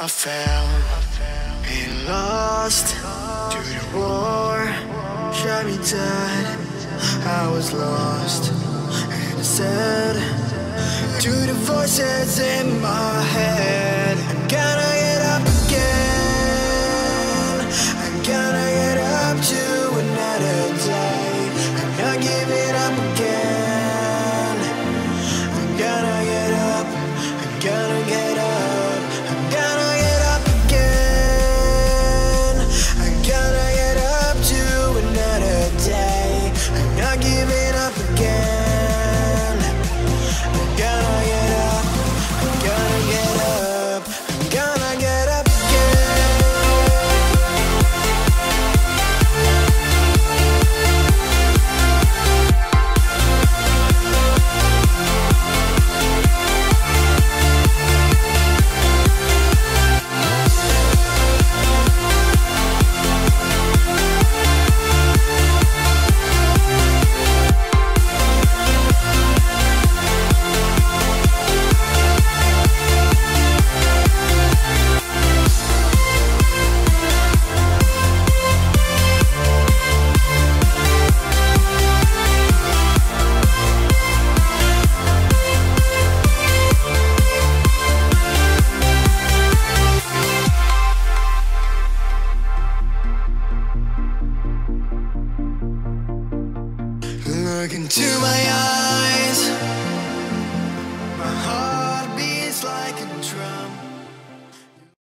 I fell and lost to the war. Shot me dead, I was lost and sad to the voices in my head. I'm gonna get up again, I'm gonna get up to another day. I'm gonna give it up again, I'm gonna get up, I'm gonna get up, I'm gonna get up again, I'm gonna get up to another day. I'm gonna give it up again. Look into my eyes.